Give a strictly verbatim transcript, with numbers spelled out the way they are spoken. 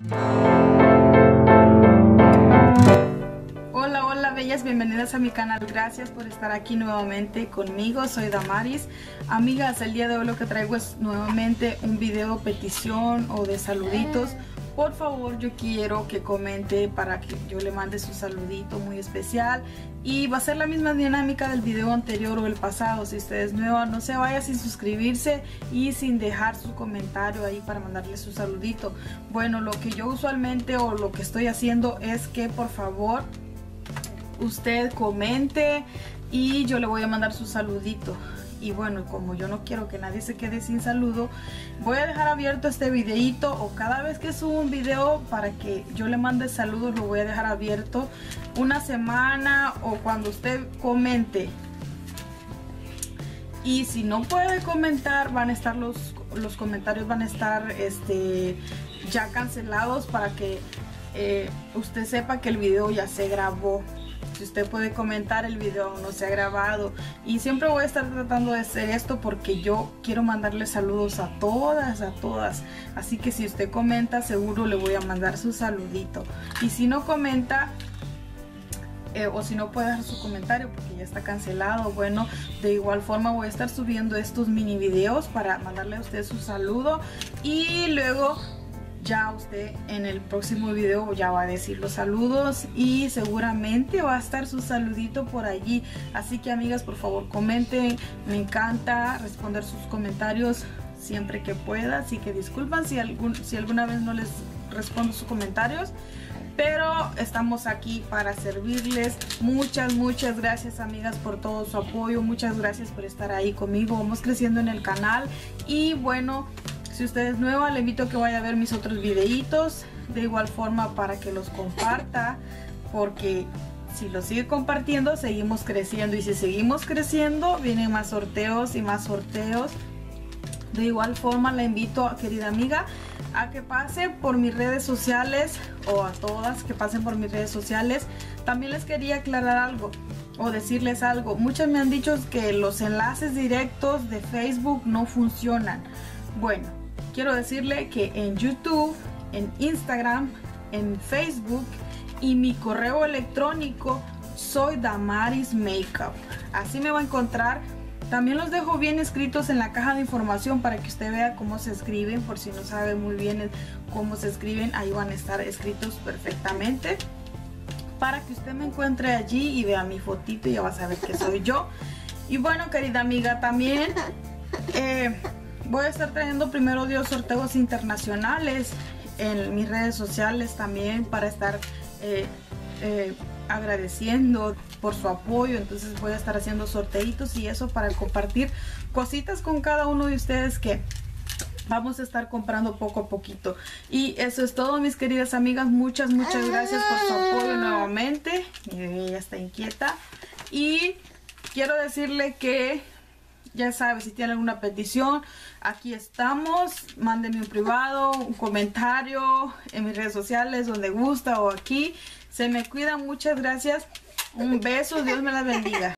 Hola, hola bellas, bienvenidas a mi canal. Gracias por estar aquí nuevamente conmigo. Soy Damaris. Amigas, el día de hoy lo que traigo es nuevamente un video petición o de saluditos. Por favor, yo quiero que comente para que yo le mande su saludito muy especial. Y va a ser la misma dinámica del video anterior o el pasado. Si usted es nueva, no se vaya sin suscribirse y sin dejar su comentario ahí para mandarle su saludito. Bueno, lo que yo usualmente o lo que estoy haciendo es que por favor usted comente y yo le voy a mandar su saludito. Y bueno, como yo no quiero que nadie se quede sin saludo, voy a dejar abierto este videito, o cada vez que subo un video para que yo le mande saludos, lo voy a dejar abierto una semana o cuando usted comente. Y si no puede comentar, van a estar los, los comentarios van a estar este, ya cancelados para que eh, usted sepa que el video ya se grabó. Si usted puede comentar, el video no se ha grabado. Y siempre voy a estar tratando de hacer esto porque yo quiero mandarle saludos a todas, a todas. Así que si usted comenta, seguro le voy a mandar su saludito. Y si no comenta, eh, o si no puede dejar su comentario porque ya está cancelado, bueno, de igual forma voy a estar subiendo estos mini videos para mandarle a usted su saludo. Y luego ya usted en el próximo video ya va a decir los saludos y seguramente va a estar su saludito por allí. Así que amigas, por favor comenten, me encanta responder sus comentarios siempre que pueda. Así que disculpan si, algún, si alguna vez no les respondo sus comentarios, pero estamos aquí para servirles. Muchas, muchas gracias amigas por todo su apoyo, muchas gracias por estar ahí conmigo, vamos creciendo en el canal. Y bueno, si usted es nueva, le invito a que vaya a ver mis otros videitos, de igual forma para que los comparta, porque si los sigue compartiendo seguimos creciendo, y si seguimos creciendo vienen más sorteos y más sorteos. De igual forma la invito, querida amiga, a que pase por mis redes sociales, o a todas que pasen por mis redes sociales. También les quería aclarar algo o decirles algo. Muchas me han dicho que los enlaces directos de Facebook no funcionan. Bueno, quiero decirle que en YouTube, en Instagram, en Facebook y mi correo electrónico, soy Damaris Makeup. Así me va a encontrar. También los dejo bien escritos en la caja de información para que usted vea cómo se escriben, por si no sabe muy bien cómo se escriben, ahí van a estar escritos perfectamente para que usted me encuentre allí y vea mi fotito y ya va a saber que soy yo. Y bueno, querida amiga, también eh, voy a estar trayendo, primero Dios, sorteos internacionales en mis redes sociales también para estar eh, eh, agradeciendo por su apoyo. Entonces voy a estar haciendo sorteitos y eso para compartir cositas con cada uno de ustedes que vamos a estar comprando poco a poquito. Y eso es todo, mis queridas amigas. Muchas, muchas gracias por su apoyo nuevamente. Mi bebé ya está inquieta. Y quiero decirle que ya sabe, si tiene alguna petición, aquí estamos. Mándenme un privado, un comentario en mis redes sociales, donde gusta o aquí. Se me cuidan, muchas gracias. Un beso, Dios me las bendiga.